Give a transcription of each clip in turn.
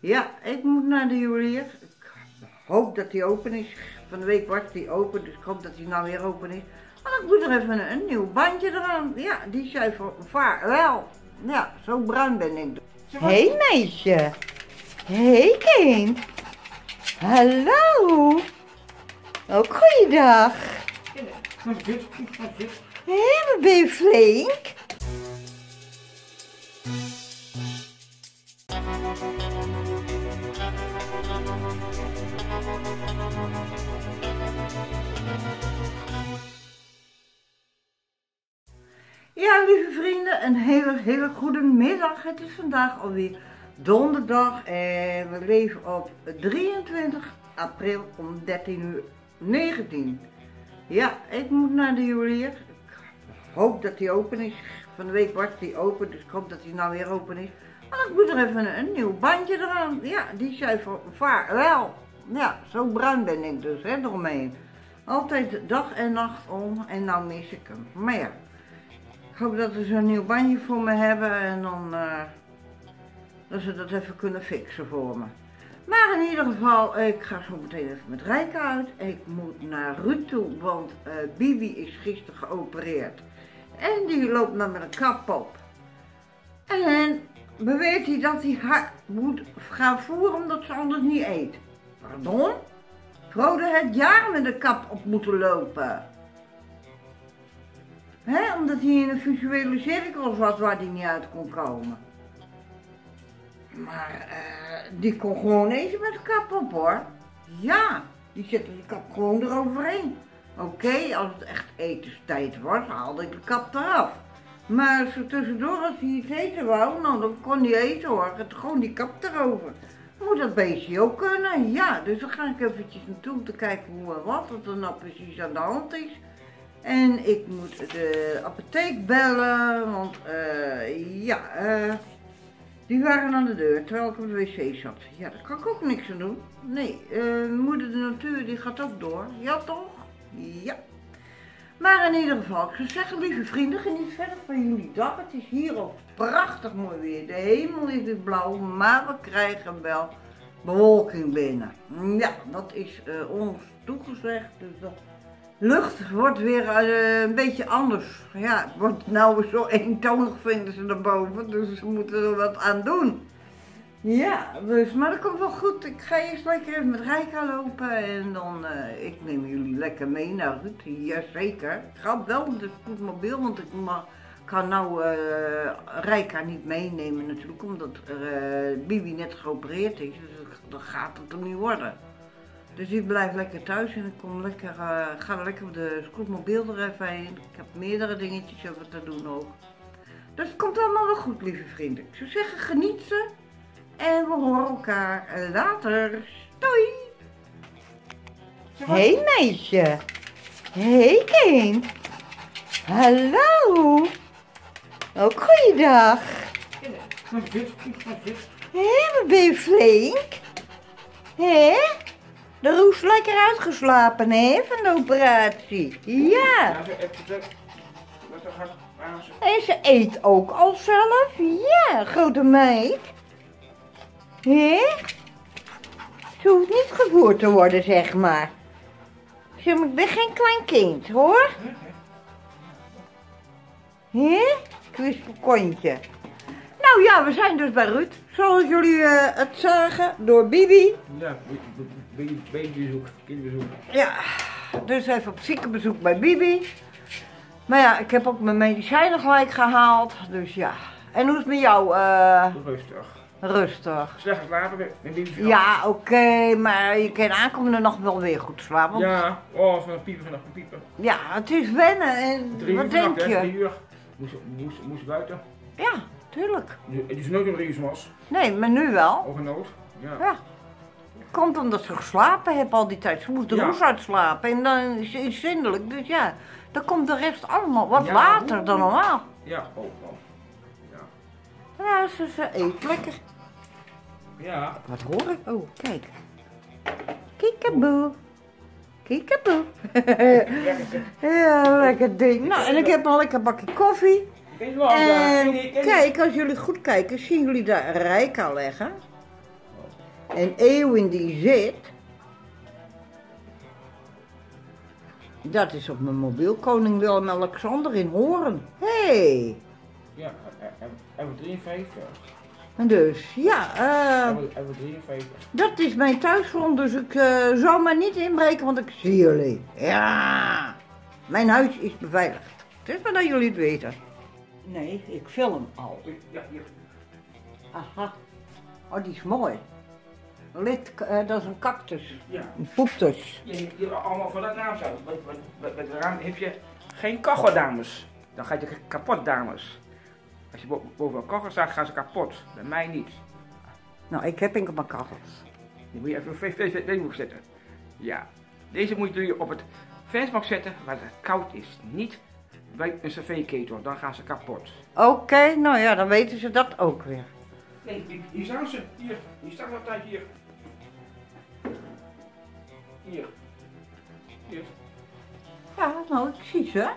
Ja, ik moet naar de juwelier. Ik hoop dat die open is. Van de week was die open, dus ik hoop dat die nou weer open is. Maar ik moet er even een nieuw bandje eraan. Ja, die zei van vaarwel. Ja, zo bruin ben ik. Hé meisje. Hé kind. Hallo. Ook goeiedag. Hé, wat ben je flink. Ja, lieve vrienden, een hele goede middag. Het is vandaag alweer donderdag en we leven op 23 april om 13:19. Ja, ik moet naar de juwelier. Ik hoop dat die open is. Van de week was die open, dus ik hoop dat die nou weer open is. Maar ik moet er even een nieuw bandje eraan. Ja, die zei van vaarwel. Ja, zo bruin ben ik dus, hè, eromheen. Altijd dag en nacht om en nou mis ik hem. Maar ja, ik hoop dat ze zo'n nieuw bandje voor me hebben en dan dat ze dat even kunnen fixen voor me. Maar in ieder geval, ik ga zo meteen even met Rijka uit. Ik moet naar Ruud toe, want Bibi is gisteren geopereerd. En die loopt maar met een kap op. En beweert hij dat hij haar moet gaan voeren omdat ze anders niet eet. Pardon? Frode heeft jaren met een kap op moeten lopen. He, omdat hij in een visuele cirkel zat waar hij niet uit kon komen. Maar die kon gewoon eten met de kap op hoor. Ja, die zette de kap gewoon eroverheen. Oké, als het echt etenstijd was, haalde ik de kap eraf. Maar zo tussendoor, als hij iets eten wou, nou, dan kon hij eten hoor. Het gewoon die kap erover. Moet dat beestje ook kunnen? Ja, dus dan ga ik eventjes naartoe om te kijken hoe en wat er nou precies aan de hand is. En ik moet de apotheek bellen, want die waren aan de deur terwijl ik op de wc zat. Ja, daar kan ik ook niks aan doen. Nee, moeder de natuur die gaat ook door. Ja toch? Ja. Maar in ieder geval, ik zou zeggen, lieve vrienden, geniet verder van jullie dag. Het is hier al prachtig mooi weer. De hemel is weer blauw, maar we krijgen wel bewolking binnen. Ja, dat is ons toegezegd. Dus dat... Lucht wordt weer een beetje anders. Ja, het wordt nou weer zo eentonig, vinden ze erboven, dus ze moeten er wat aan doen. Ja, dus, maar dat komt wel goed. Ik ga eerst lekker even met Rijka lopen en dan, ik neem jullie lekker mee naar Ruud. Jazeker. Ik ga wel met de scootmobiel, want ik kan nou Rijka niet meenemen natuurlijk, omdat Bibi net geopereerd is, dus dan gaat het er niet worden. Dus ik blijf lekker thuis en ik kom lekker, ga lekker op de scootmobiel er even heen. Ik heb meerdere dingetjes over te doen ook. Dus het komt allemaal wel goed, lieve vrienden. Ik zou zeggen, geniet ze en we horen elkaar later. Doei! Hé meisje! Hé kind! Hallo! Ook goeiedag! Hé, wat ben je flink! Hé? De Roes lekker uitgeslapen, hè, van de operatie. Ja. En ze eet ook al zelf. Ja, grote meid. Hè? Ze hoeft niet gevoerd te worden, zeg maar. Zeg maar, ik ben geen klein kind, hoor. Hè? Kwispelkontje. Nou ja, we zijn dus bij Ruud. Zoals jullie het zagen, door Bibi. Ja, babybezoek, kindbezoek. Ja, dus even op ziekenbezoek bij Bibi. Maar ja, ik heb ook mijn medicijnen gelijk gehaald, dus ja. En hoe is het met jou? Rustig. Rustig. Slecht slapen met Bibi. Ja, oké, maar je kan aankomen nog wel weer goed slapen. Want... Ja, oh, van piepen, vanaf piepen. Ja, het is wennen en wat denk je? 3 uur, moest buiten. Ja. Tuurlijk. Het is nooit een riesmas. Nee, maar nu wel. Of een nood. Ja. Ja. Komt omdat ze geslapen hebben al die tijd. Ze moest de roes uitslapen en dan is ze iets zindelijk. Dus ja, dan komt de rest allemaal wat later dan normaal. Ja, ook wel. Ja, ja ze eet lekker. Ja. Wat hoor ik? Oh, kijk. Kiekeboe. Kiekeboe. Ja, lekker ding. Nou, en ik heb al lekker bakje koffie. En kijk, als jullie goed kijken, zien jullie daar Rijka leggen. En Eeuwin die zit, dat is op mijn mobiel, koning Willem-Alexander in Hoorn. Hé! Hey. Ja, en 53. Dus, ja, dat is mijn thuisgrond, dus ik zou maar niet inbreken, want ik zie jullie. Ja, mijn huis is beveiligd. Het is maar dat jullie het weten. Nee, ik film al. Aha, oh, die is mooi. Lid, dat is een cactus, ja. Een poeptus. Je allemaal voor dat naam zo. Met de raam heb je geen kachel, dames. Dan ga je kapot, dames. Als je boven een kachel staat, gaan ze kapot. Bij mij niet. Nou, ik heb enkel maar kachels. Die moet je even op het vensterbank zetten. Ja. Deze moet je op het vensterbank zetten waar het koud is. Niet bij een cv-ketel, dan gaan ze kapot. Oké, nou ja, dan weten ze dat ook weer. Nee, hier staan ze. Hier staan ze altijd hier. Hier. Ja, nou, ik zie ze.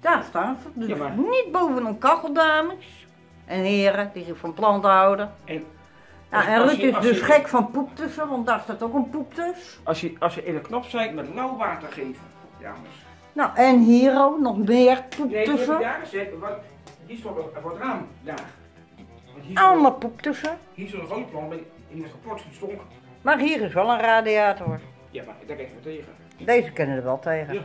Daar staan ze. Dus ja, maar niet boven een kachel, dames en heren, die zich van planten houden. En Ruud is dus gek van poeptussen, want daar staat ook een poeptus. Als je in de knop zit, met lauw water geven, dames. Nou, en hier ook nog meer poeptussen. Nee, die stond voor het raam, daar. Allemaal poep tussen. Hier is een rood plan, maar die is kapot, die stonk. Maar hier is wel een radiator. Ja, maar daar ken je wel tegen. Deze kennen er wel tegen. Ja.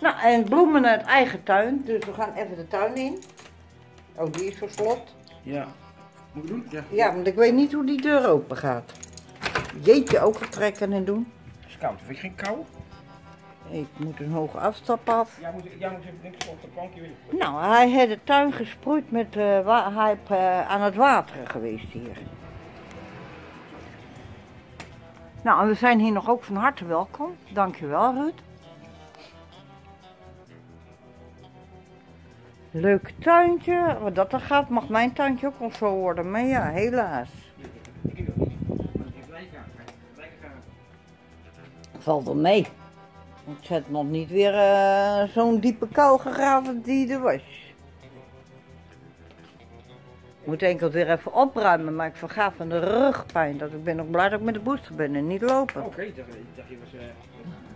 Nou, en bloemen uit eigen tuin, dus we gaan even de tuin in. Oh, die is voor slot. Ja. Moet ik doen? Ja. Ja, want ik weet niet hoe die deur open gaat. Jeetje, ook trekken en doen. Het is koud, vind je geen kou? Ik moet een hoge afstap af. Ja, moet even niks op de plankje willen. Nou, hij heeft de tuin gesproeid met hij is aan het water geweest hier. Nou, en we zijn hier nog ook van harte welkom. Dankjewel, Ruud. Leuk tuintje. Wat dat er gaat, mag mijn tuintje ook al zo worden. Maar ja, helaas. Valt wel mee. Want ze had nog niet weer zo'n diepe kuil gegraven die er was. Ik moet enkel weer even opruimen, maar ik verga van de rugpijn. Dat ik ben ook blij dat ik met de booster ben en niet lopen. Oké, ik dacht je was met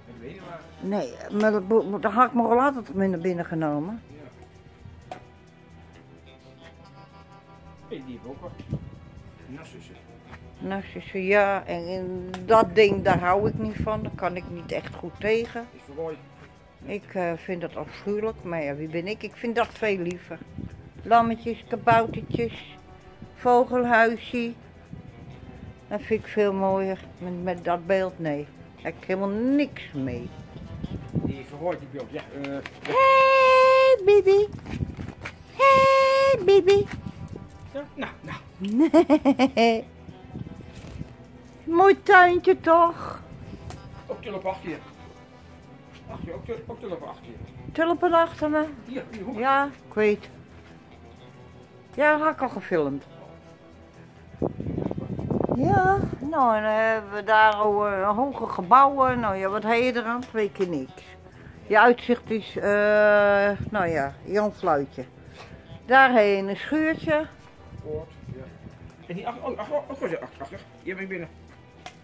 de benen maar... Nee, maar dan had ik me al altijd mee naar binnen genomen. Ja. Hey, die bokken. Nassussen. Narcissen, ja, en dat ding, daar hou ik niet van, daar kan ik niet echt goed tegen. Is vermooi. Ik vind dat afschuwelijk, maar ja, wie ben ik? Ik vind dat veel liever. Lammetjes, kaboutertjes, vogelhuisje. Dat vind ik veel mooier. Met dat beeld, nee. Daar heb ik helemaal niks mee. Die verhoort die beeld, ja. Hey, Bibi. Hey, Bibi. Ja, nou. Nee. Mooi tuintje toch? Ook tulpen achter je. Ook tulpen achter je. Tulpen achter me? Hier, hoor. Ja, ik weet. Ja, dat had ik al gefilmd. Ja, nou en dan hebben we daar hoge gebouwen. Nou ja, wat heb je eraan? 2 keer niks. Je uitzicht is, nou ja, Jan Fluitje. Daarheen een schuurtje. Oort, ja. En die achter. Jij bent binnen.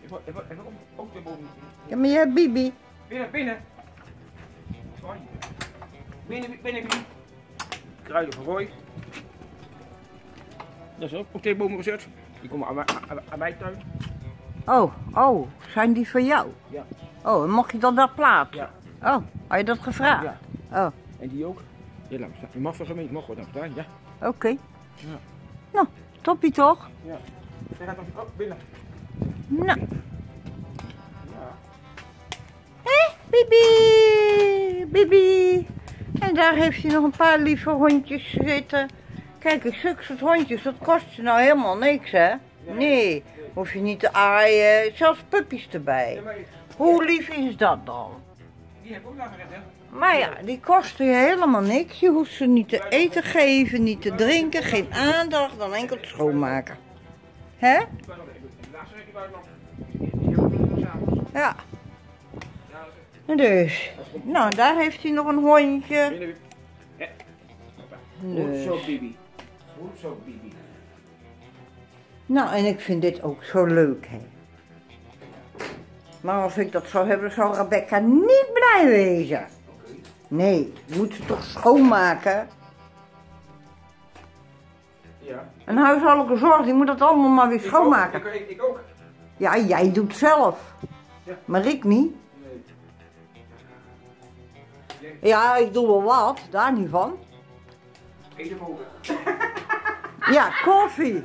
Ik wil ook naar boven. Ja, maar jij hebt Bibi. Binnen. Sorry. Binnen, Bibi. Kruiden van Roy. Dat is ook 2 bomen gezet. Die komen aan mijn tuin. Oh, zijn die van jou? Ja. Oh, en mocht je dan daar plaatsen? Ja. Oh, had je dat gevraagd? Ja. Oh. En die ook? Ja, laat me staan. Je mag van gemeente, mag wel dan staan, ja. Oké. Ja. Nou, toppie toch? Ja. Hij gaat ook binnen. Nou. Ja. Hé, Bibi. En daar heeft hij nog een paar lieve hondjes zitten. Kijk, een stuk soort hondjes, dat kost je nou helemaal niks, hè? Nee, hoef je niet te aaien, zelfs puppies erbij. Hoe lief is dat dan? Die heb ik ook nog gered, hè? Maar ja, die kosten je helemaal niks. Je hoeft ze niet te eten geven, niet te drinken, geen aandacht, dan enkel te schoonmaken. Hè? Ja. Dus. Nou, daar heeft hij nog een hondje. Dus. Goed zo, Bibi. Nou, en ik vind dit ook zo leuk, hè. Maar als ik dat zou hebben, zou Rebecca niet blij wezen. Nee, je moet ze toch schoonmaken. Ja. Een huishoudelijke zorg, die moet dat allemaal maar weer schoonmaken. Ook, ik ook. Ja, jij doet zelf. Ja. Maar ik niet. Nee. Ja, ik doe wel wat, daar niet van. Eten mogen. Ja, koffie.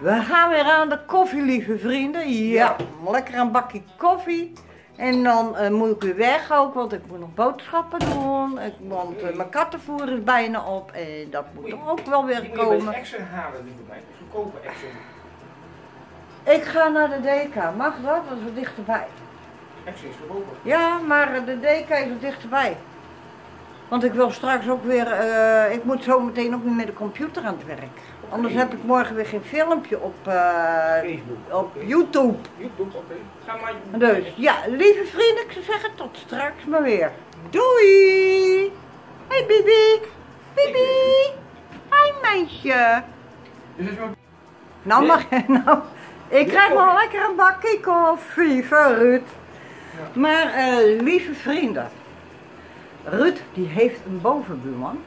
We gaan weer aan de koffie, lieve vrienden. Ja, lekker een bakje koffie. En dan moet ik weer weg ook, want ik moet nog boodschappen doen. Want mijn kattenvoer is bijna op en dat moet er ook wel weer komen. Ik moet Action halen, lieve mij. Goedkope Action. Ik ga naar de Deka. Mag dat? Dat is wat dichterbij. Action is goedkoper. Ja, maar de Deka is wat dichterbij. Want ik wil straks ook weer, ik moet zo meteen ook met de computer aan het werk. Anders heb ik morgen weer geen filmpje op YouTube. YouTube, oké. Ga maar. Dus ja, lieve vrienden, ik zou zeggen tot straks maar weer. Doei! Hey Bibi! Bibi! Hi meisje! Nou mag nou, ik krijg wel lekker een bakje koffie van Ruud. Maar lieve vrienden, Ruud die heeft een bovenbuurman.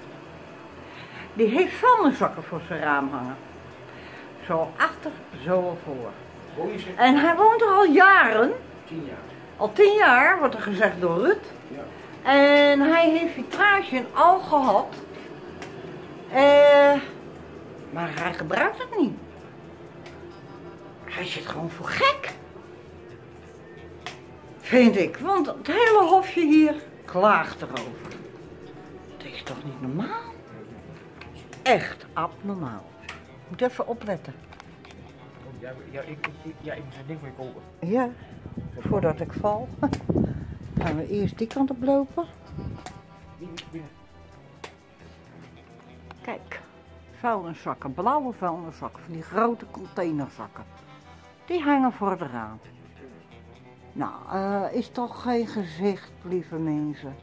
Die heeft vuilniszakken voor zijn raam hangen. Zo achter, zo voor. En hij woont er al jaren. 10 jaar. Al 10 jaar, wordt er gezegd door Ruud. Ja. En hij heeft vitrage en al gehad. Maar hij gebruikt het niet. Hij zit gewoon voor gek. Vind ik. Want het hele hofje hier klaagt erover. Dat is toch niet normaal? Echt abnormaal. Moet even opletten. Ja, ik moet een ding voor je kopen. Ja, voordat ik val. Gaan we eerst die kant op lopen. Kijk, vuilniszakken, blauwe vuilniszakken, van die grote containerzakken. Die hangen voor het raam. Nou, is toch geen gezicht, lieve mensen.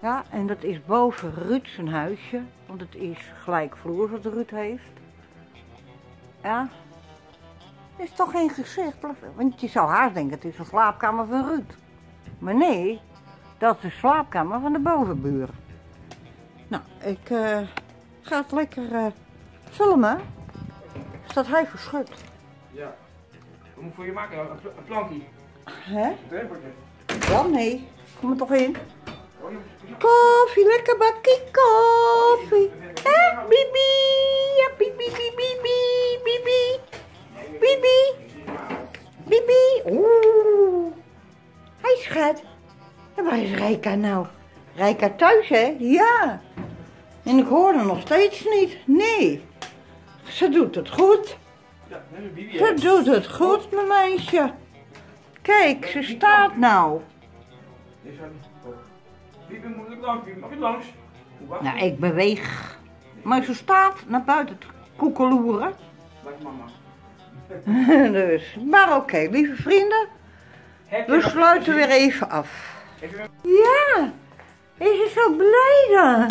Ja, en dat is boven Ruud zijn huisje, want het is gelijk vloer wat Ruud heeft. Ja, het is toch geen gezicht, want je zou haast denken het is een slaapkamer van Ruud. Maar nee, dat is de slaapkamer van de bovenbuur. Nou, ik ga het lekker filmen, zodat hij verschudt. Ja, we moeten voor je maken dan een plankje. Hè? Dan nee, kom er toch in. Koffie, lekker bakkie koffie. Hé, Bibi. Ja, Bibi, Bibi, Bibi. Bibi. Bibi. Oeh. Hij schat. En waar is Rijka nou? Rijka thuis, hè? Ja. En ik hoor haar nog steeds niet. Nee. Ze doet het goed. Ze doet het goed, mijn meisje. Kijk, ze staat nou. Mag je langs? Nou, ik beweeg. Maar ze staat naar buiten te koekeloeren. Blijf mama. Dus, maar oké, lieve vrienden. We sluiten weer even af. Ja, is ze zo blij dan?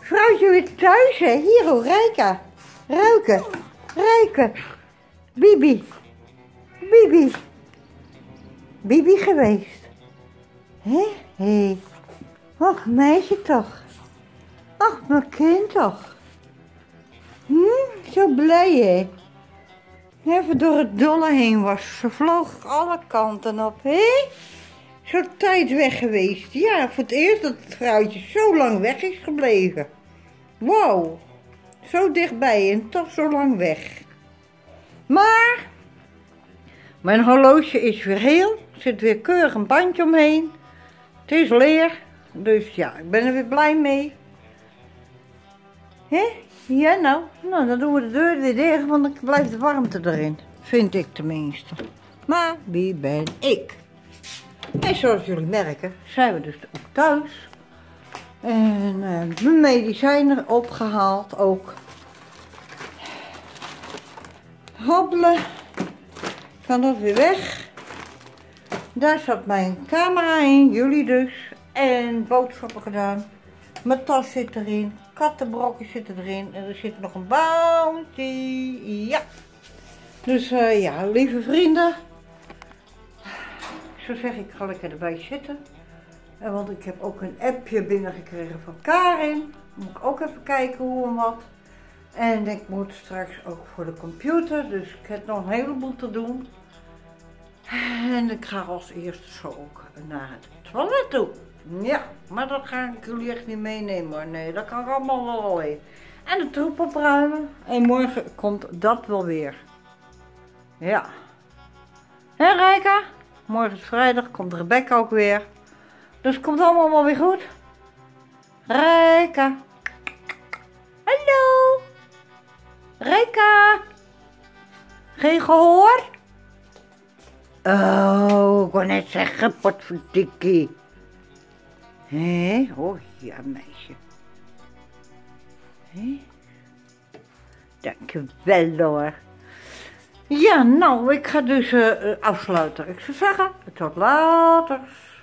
Vrouwtje weer thuis, hè? Hier, hoor, Rijka. Ruiken, ruiken. Bibi. Bibi. Bibi geweest. Hé? Hé. Och, meisje toch. Ach, mijn kind toch. Hm, zo blij hè. Even door het dolle heen was. Ze vloog alle kanten op, hè. Zo'n tijd weg geweest. Ja, voor het eerst dat het vrouwtje zo lang weg is gebleven. Wow. Zo dichtbij en toch zo lang weg. Maar mijn horloge is weer heel. Er zit weer keurig een bandje omheen. Het is leer. Dus ja, ik ben er weer blij mee. Hé? Ja nou, dan doen we de deur weer dicht, want dan blijft de warmte erin. Vind ik tenminste. Maar wie ben ik? En zoals jullie merken, zijn we dus ook thuis. En mijn medicijnen opgehaald ook. Hobbelen. Kan dat weer weg. Daar zat mijn camera in, jullie dus. En boodschappen gedaan. Mijn tas zit erin. Kattenbrokjes zitten erin. En er zit nog een bounty. Ja. Dus ja, lieve vrienden. Ik zou zeggen, ik ga lekker erbij zitten. En want ik heb ook een appje binnengekregen van Karin. Moet ik ook even kijken hoe en wat. En ik moet straks ook voor de computer. Dus ik heb nog een heleboel te doen. En ik ga als eerste zo ook naar het toilet toe. Ja, maar dat ga ik jullie echt niet meenemen hoor. Nee, dat kan ik allemaal wel alleen. En de troep opruimen. En morgen komt dat wel weer. Ja. Hé Rijka? Morgen is vrijdag, komt Rebecca ook weer. Dus het komt allemaal weer goed. Rijka. Hallo. Rijka. Geen gehoor? Oh, ik wou net zeggen, potverdikkie. Hé, oh ja, meisje. Hé. Dankjewel hoor. Ja, nou, ik ga dus afsluiten. Ik zou zeggen, tot later.